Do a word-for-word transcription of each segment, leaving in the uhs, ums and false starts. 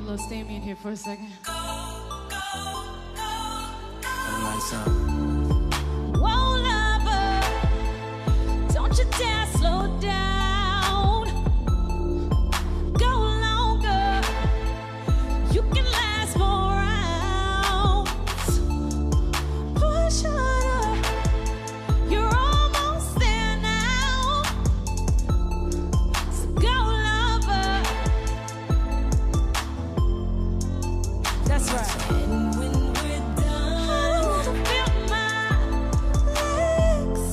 get a little steamy in here for a second. Go, go, go, go, go. Whoa, lover, don't you dare slow down. Go longer, you can last more rounds. Push harder, you're almost there now. So go, lover. That's right. And when we're done, I want to feel my legs.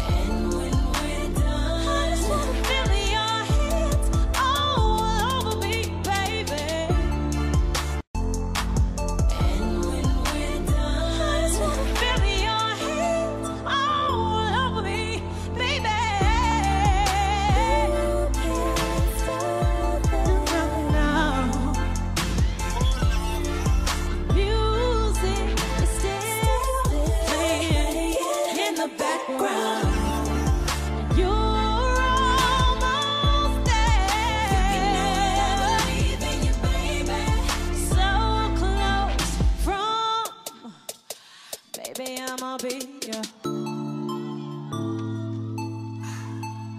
And when we're done, I just want to feel your hands all over me, baby. And when we're done, I just want to feel your hands all over me, baby. Now. Music is still playing in the background. You're almost there. So close from, baby, I'ma be your.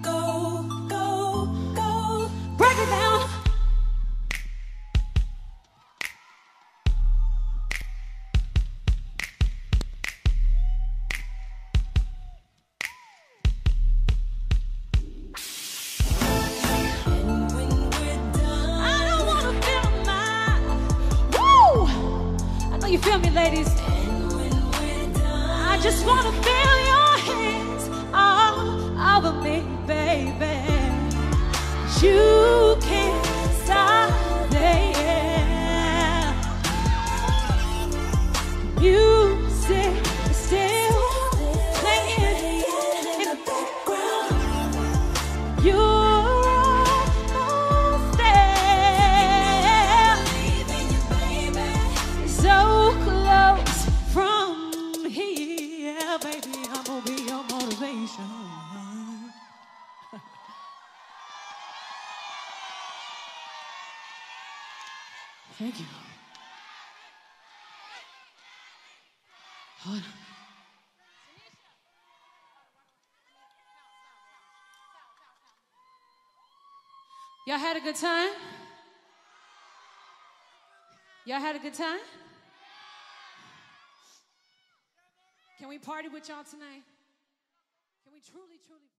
Go, go, go. Break it down. I don't wanna feel my. Woo! I know you feel me, ladies. I just wanna feel your hands all over me, baby. You can't stop playing. Music is still playing in the background. You're almost there. So close from here, baby, I'm gonna be your motivation. Thank you. Hold on. Y'all had a good time? Y'all had a good time? Can we party with y'all tonight? Can we truly, truly?